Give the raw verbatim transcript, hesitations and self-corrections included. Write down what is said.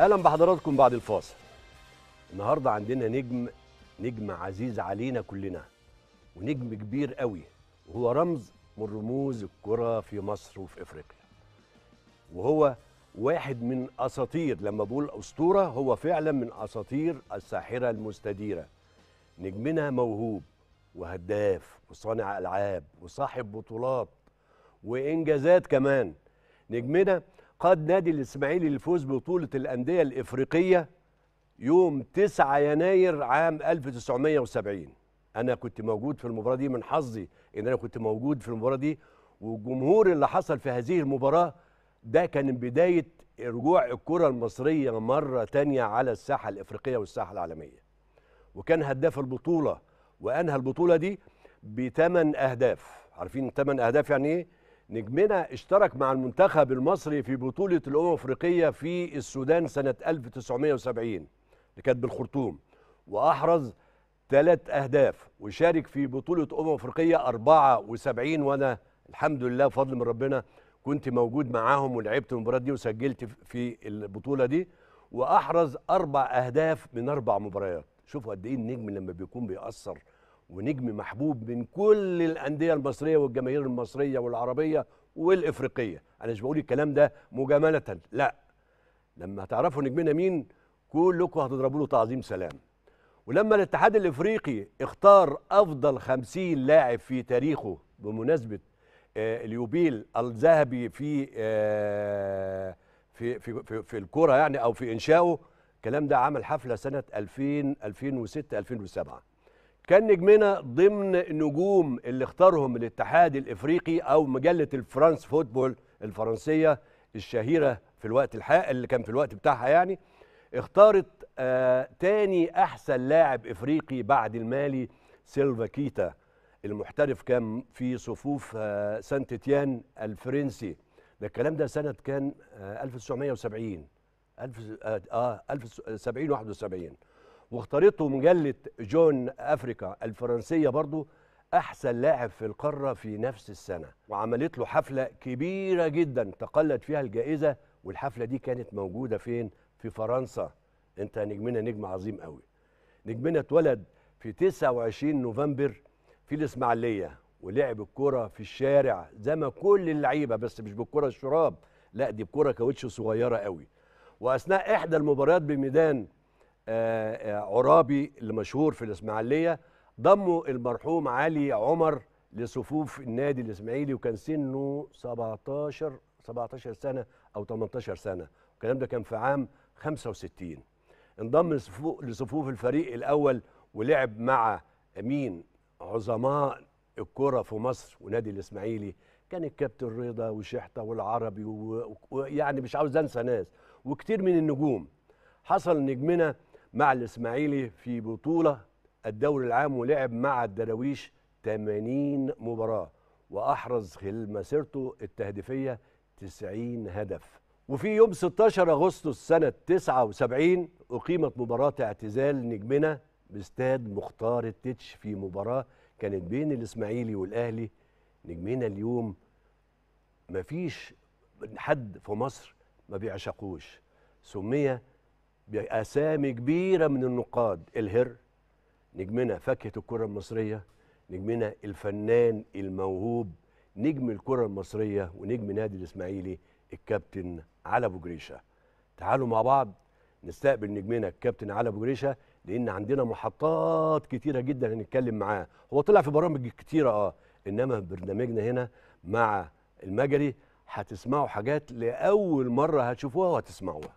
اهلا بحضراتكم بعد الفاصل. النهارده عندنا نجم نجم عزيز علينا كلنا ونجم كبير قوي، وهو رمز من رموز الكره في مصر وفي افريقيا، وهو واحد من اساطير، لما بقول اسطوره هو فعلا من اساطير الساحره المستديره. نجمنا موهوب وهداف وصانع العاب وصاحب بطولات وانجازات كمان. نجمنا قاد نادي الإسماعيلي للفوز ببطولة الأندية الإفريقية يوم تسعة يناير عام ألف وتسعمائة وسبعين. أنا كنت موجود في المباراة دي، من حظي إن أنا كنت موجود في المباراة دي، والجمهور اللي حصل في هذه المباراة ده كان بداية رجوع الكرة المصرية مرة تانية على الساحة الإفريقية والساحة العالمية. وكان هداف البطولة وأنهى البطولة دي بثمان أهداف. عارفين ثمان أهداف يعني إيه؟ نجمنا اشترك مع المنتخب المصري في بطولة الأمم الأفريقية في السودان سنة ألف وتسعمائة وسبعين اللي كانت بالخرطوم، وأحرز ثلاث أهداف، وشارك في بطولة أمم أفريقية أربعة وسبعين، وأنا الحمد لله بفضل من ربنا كنت موجود معاهم ولعبت المباراة دي وسجلت في البطولة دي، وأحرز أربع أهداف من أربع مباريات. شوفوا قد إيه النجم لما بيكون بيأثر، ونجم محبوب من كل الأندية المصرية والجماهير المصرية والعربية والإفريقية. أنا مش بقول الكلام ده مجاملة، لا، لما هتعرفوا نجمنا مين كلكم هتضربوا له تعظيم سلام. ولما الاتحاد الإفريقي اختار أفضل خمسين لاعب في تاريخه بمناسبة اليوبيل الذهبي في في في في, في الكرة يعني، أو في إنشائه، الكلام ده عمل حفلة سنة ألفين ألفين وستة ألفين وسبعة، كان نجمنا ضمن النجوم اللي اختارهم الاتحاد الافريقي او مجله الفرنس فوتبول الفرنسيه الشهيره في الوقت الحق اللي كان في الوقت بتاعها يعني. اختارت آه تاني احسن لاعب افريقي بعد المالي سيلفا كيتا، المحترف كان في صفوف آه سانت اتيان الفرنسي. ده الكلام ده سنه كان آه ألف وتسعمائة وسبعين اه سبعين واحد وسبعين، واختارته مجلة جون افريكا الفرنسية برضو أحسن لاعب في القارة في نفس السنة، وعملت له حفلة كبيرة جدا تقلد فيها الجائزة، والحفلة دي كانت موجودة فين؟ في فرنسا. أنت نجمنا نجم عظيم قوي. نجمنا اتولد في تسعة وعشرين نوفمبر في الإسماعيلية، ولعب الكرة في الشارع زي ما كل اللعيبة، بس مش بالكرة الشراب، لا دي بكرة كاوتش صغيرة قوي. وأثناء إحدى المباريات بميدان عرابي المشهور في الإسماعيلية ضموا المرحوم علي عمر لصفوف النادي الإسماعيلي، وكان سنه سبعتاشر سنة أو ثمنتاشر سنة، الكلام ده كان في عام خمسة وستين. انضم لصفوف الفريق الأول ولعب مع مين؟ عظماء الكرة في مصر ونادي الإسماعيلي، كان الكابتن رضا وشحتة والعربي ويعني مش عاوز أنسى ناس وكتير من النجوم. حصل نجمنا مع الإسماعيلي في بطولة الدوري العام، ولعب مع الدراويش ثمانين مباراة، وأحرز خلال مسيرته التهديفية تسعين هدف. وفي يوم ستاشر أغسطس سنة تسعة وسبعين أقيمت مباراة اعتزال نجمنا باستاد مختار التيتش، في مباراة كانت بين الإسماعيلي والأهلي. نجمنا اليوم مفيش حد في مصر ما بيعشقوش، سمي بأسامي كبيرة من النقاد: الهر، نجمنا فاكهة الكرة المصرية، نجمنا الفنان الموهوب، نجم الكرة المصرية ونجم نادي الإسماعيلي الكابتن علي أبو جريشة. تعالوا مع بعض نستقبل نجمنا الكابتن علي أبو جريشة، لأن عندنا محطات كتيرة جدا هنتكلم معاه. هو طلع في برامج كتيرة اه إنما برنامجنا هنا مع المجري هتسمعوا حاجات لأول مرة هتشوفوها وهتسمعوها.